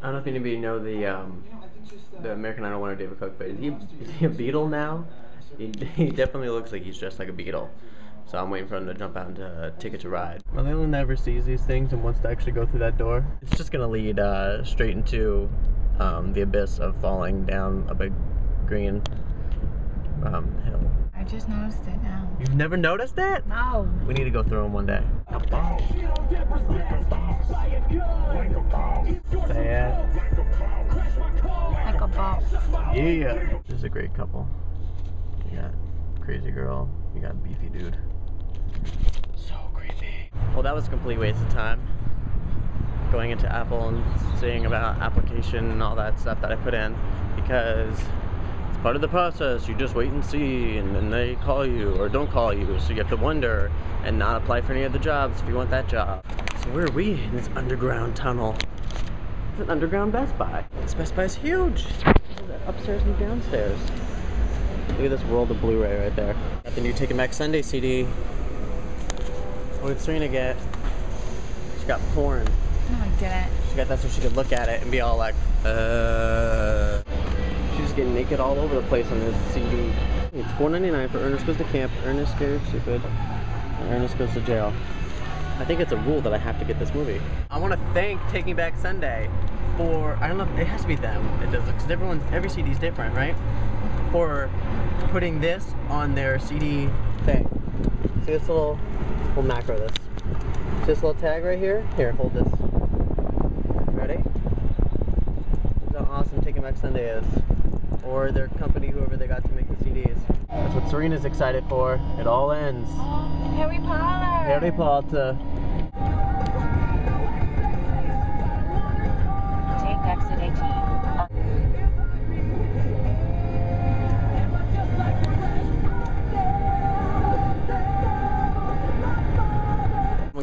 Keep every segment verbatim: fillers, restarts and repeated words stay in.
I don't know if anybody know the um, the American Idol winner David Cook, but is he, is he a beetle now? He, he definitely looks like he's dressed like a beetle. So I'm waiting for him to jump out into uh, Ticket to Ride. Well, Layla never sees these things and wants to actually go through that door. It's just gonna lead uh, straight into um, the abyss of falling down a big green um, hill. I just noticed it now. You've never noticed it? No. We need to go through them one day. Like a boss. Like a boss. Yeah. This is a great couple. You got crazy girl, you got beefy dude. So creepy. Well, that was a complete waste of time. Going into Apple and seeing about application and all that stuff that I put in, because it's part of the process. You just wait and see, and then they call you or don't call you, so you have to wonder and not apply for any of the jobs if you want that job. So where are we in this underground tunnel? It's an underground Best Buy. This Best Buy is huge. Upstairs and downstairs. Look at this world of Blu-ray right there. Got the new Taking Back Sunday C D. What did Serena get? She got porn. No, I didn't. She got that so she could look at it and be all like, uh. She's just getting naked all over the place on this C D. It's four ninety-nine for Ernest Goes to Camp, Ernest Scared Stupid, and Ernest Goes to Jail. I think it's a rule that I have to get this movie. I want to thank Taking Back Sunday for, I don't know if it has to be them. It does, because everyone's, every C D is different, right? For putting this on their C D thing. See this little, we'll macro this. See this little tag right here? Here, hold this. Ready? This is how awesome Taking Back Sunday is. Or their company, whoever they got to make the C Ds. That's what Serena's excited for. It all ends. Oh, Harry Potter! Harry Potter. Take Back Sunday team.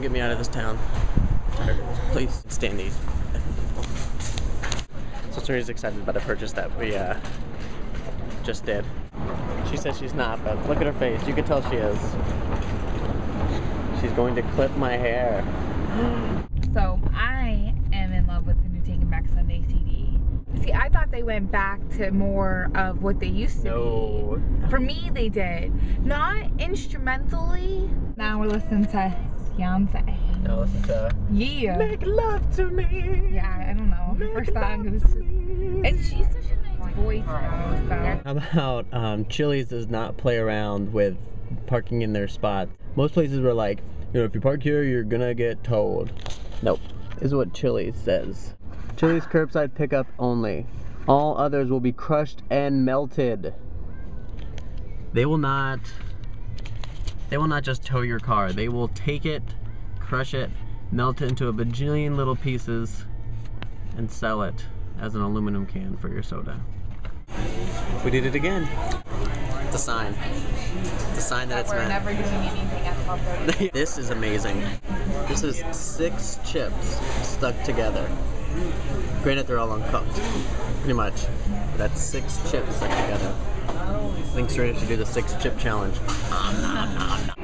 Get me out of this town. Please stand these. So Serena's excited about a purchase that we uh, just did. She says she's not, but look at her face. You can tell she is. She's going to clip my hair. So I am in love with the new Taking Back Sunday C D. See, I thought they went back to more of what they used to no. be. For me, they did. Not instrumentally. Now we're listening to Beyonce. No, listen to Yeah. Make love to me. Yeah, I don't know. Make First song is just, and she's such a nice voice though, so. How about um, Chili's does not play around with parking in their spots. Most places were like, you know, if you park here, you're gonna get towed. Nope. This is what Chili's says. Chili's curbside pickup only. All others will be crushed and melted. They will not. They will not just tow your car. They will take it, crush it, melt it into a bajillion little pieces, and sell it as an aluminum can for your soda. We did it again. It's a sign. It's a sign that, that it's we're meant. Never doing anything at twelve thirty. This is amazing. This is six chips stuck together. Granted, they're all uncooked, pretty much. But that's six chips stuck together. I think Serena should do the six chip challenge. Um, nom, nom, nom.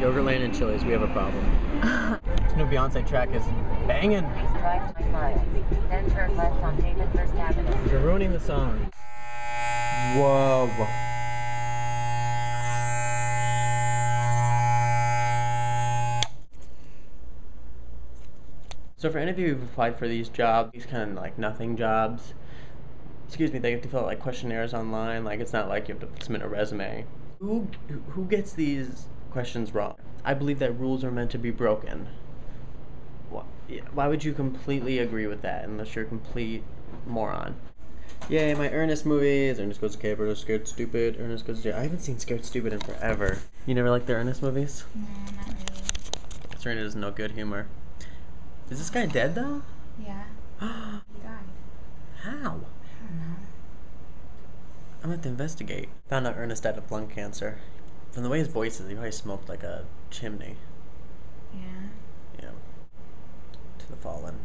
Yogurtland and Chili's, we have a problem. This new Beyonce track is banging. You're ruining the song. Whoa. So for any of you who've applied for these jobs, these kind of like nothing jobs, excuse me, they have to fill out like questionnaires online. Like, it's not like you have to submit a resume. Who who gets these questions wrong? I believe that rules are meant to be broken. Why, why would you completely agree with that unless you're a complete moron? Yay, my Ernest movies. Ernest Goes to Camp, Ernest Scared Stupid, Ernest Goes to Jail. I haven't seen Scared Stupid in forever. You never liked the Ernest movies? No, not really. Serena does no good humor. Is this guy dead though? Yeah. He died. How? I'm gonna have to investigate. Found out Ernest died of lung cancer. From the way his voice is, he probably smoked like a chimney. Yeah. Yeah. To the fallen.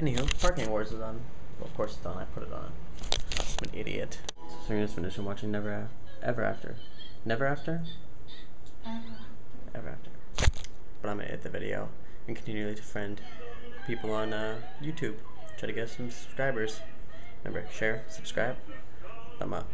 Anywho, Parking Wars is on. Well, of course it's on. I put it on. I'm an idiot. So Serena's finishing watching Never, Ever After. Never After? Ever After. Ever After. But I'm gonna edit the video and continually to friend. people on uh, YouTube. Try to get some subscribers. Remember, share, subscribe, thumb up.